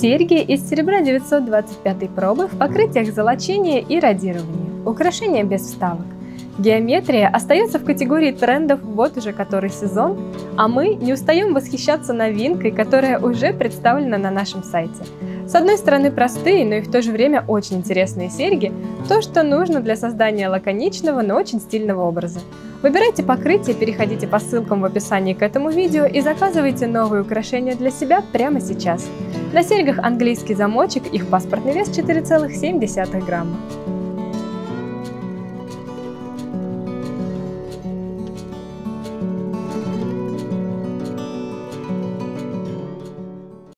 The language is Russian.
Серьги из серебра 925 пробы в покрытиях золочения и радирования. Украшения без вставок. Геометрия остается в категории трендов вот уже который сезон, а мы не устаем восхищаться новинкой, которая уже представлена на нашем сайте. С одной стороны простые, но и в то же время очень интересные серьги – то, что нужно для создания лаконичного, но очень стильного образа. Выбирайте покрытие, переходите по ссылкам в описании к этому видео и заказывайте новые украшения для себя прямо сейчас. На серьгах английский замочек, их паспортный вес 4,7 грамма.